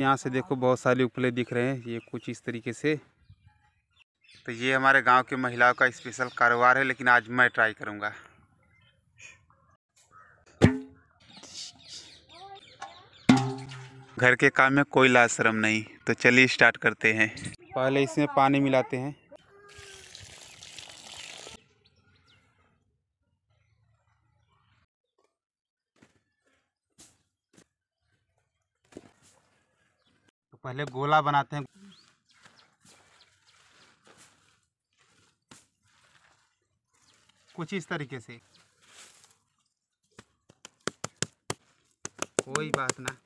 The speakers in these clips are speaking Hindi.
यहाँ से देखो बहुत सारे उपले दिख रहे हैं, ये कुछ इस तरीके से। तो ये हमारे गांव के महिलाओं का स्पेशल कारोबार है, लेकिन आज मैं ट्राई करूँगा। घर के काम में कोई लाज शर्म नहीं, तो चलिए स्टार्ट करते हैं। पहले इसमें पानी मिलाते हैं। पहले गोला बनाते हैं। कुछ इस तरीके से, कोई बात ना।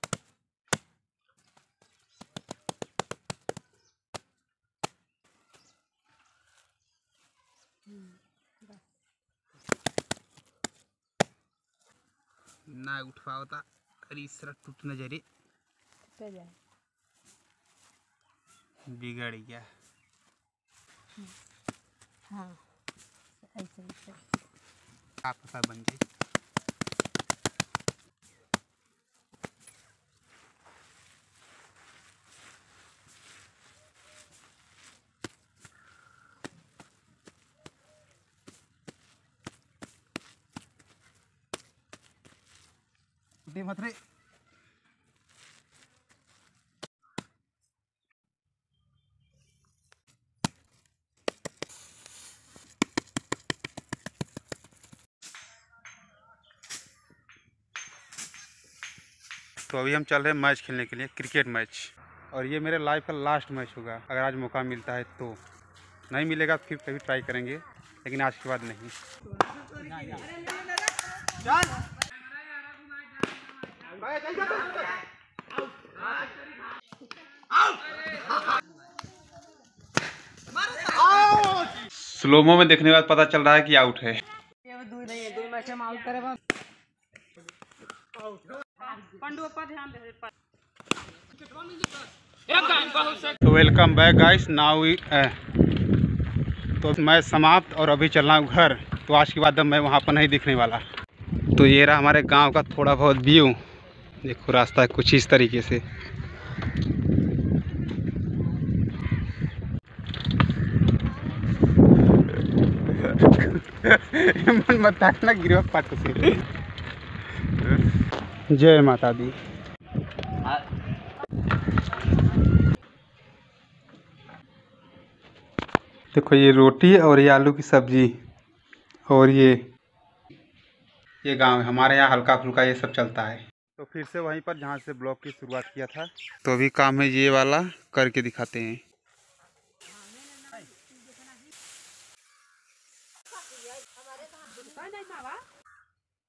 ना उठ पाओ था, अरे इस तरह टूट न जाए, बिगड़ गया। हाँ, ऐसे आपका बन जाए। मत रे, तो अभी हम चल रहे हैं मैच खेलने के लिए, क्रिकेट मैच। और ये मेरे लाइफ का लास्ट मैच होगा, अगर आज मौका मिलता है तो। नहीं मिलेगा फिर कभी ट्राई करेंगे, लेकिन आज के बाद नहीं। स्लोमो में देखने के बाद पता चल रहा है कि आउट है। Welcome back guys, now. तो मैं समाप्त और अभी चलना हूँ घर। तो आज के बाद मैं वहाँ पर नहीं दिखने वाला। तो ये रहा हमारे गांव का थोड़ा बहुत व्यू। देखो रास्ता कुछ इस तरीके से। मत ताकना, गिरवा पाट से। जय माता दी। देखो ये रोटी और ये आलू की सब्जी और ये गांव है हमारे। यहाँ हल्का फुल्का ये सब चलता है। तो फिर से वहीं पर जहाँ से ब्लॉग की शुरुआत किया था। तो अभी काम है ये वाला, करके दिखाते हैं।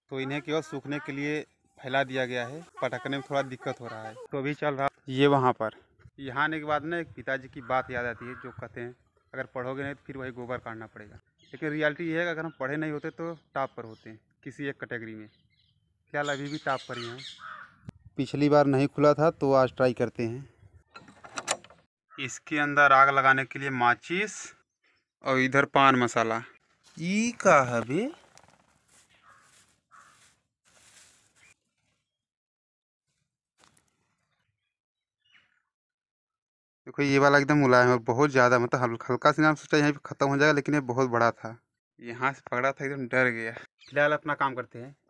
तो इन्हें केवल सूखने के लिए फैला दिया गया है, पटकने में थोड़ा दिक्कत हो रहा है। तो अभी चल रहा ये वहाँ पर। यहाँ आने के बाद ना एक पिताजी की बात याद आती है, जो कहते हैं अगर पढ़ोगे नहीं तो फिर वही गोबर काटना पड़ेगा। लेकिन रियलिटी ये है कि अगर हम पढ़े नहीं होते तो टॉप पर होते हैं किसी एक कैटेगरी में। ख्याल अभी भी टॉप पर ही हैं। पिछली बार नहीं खुला था तो आज ट्राई करते हैं। इसके अंदर आग लगाने के लिए माचिस और इधर पान मसाला। ई का है देखो, ये वाला एकदम मुलायम है, बहुत ज़्यादा। मतलब हल्का से नाम सोचा यहाँ पे ख़त्म हो जाएगा, लेकिन ये बहुत बड़ा था। यहाँ से पकड़ा था एकदम, डर गया। फिलहाल अपना काम करते हैं।